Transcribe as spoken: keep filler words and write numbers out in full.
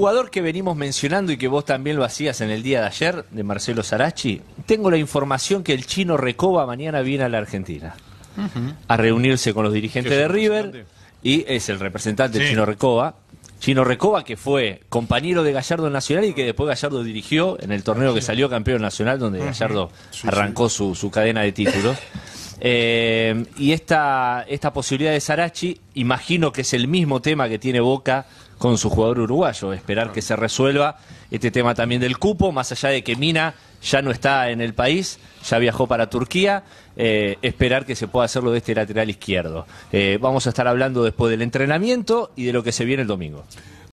jugador que venimos mencionando y que vos también lo hacías en el día de ayer, de Marcelo Saracchi, tengo la información que el chino Recoba mañana viene a la Argentina uh-huh. a reunirse con los dirigentes de River, y es el representante sí. del chino Recoba. Chino Recoba, que fue compañero de Gallardo en Nacional y que después Gallardo dirigió en el torneo que salió campeón nacional, donde Gallardo arrancó su, su cadena de títulos. Eh, y esta, esta posibilidad de Saracchi, imagino que es el mismo tema que tiene Boca con su jugador uruguayo, esperar que se resuelva este tema también del cupo, más allá de que Mina ya no está en el país, ya viajó para Turquía, eh, esperar que se pueda hacer lo de este lateral izquierdo. Eh, vamos a estar hablando después del entrenamiento y de lo que se viene el domingo.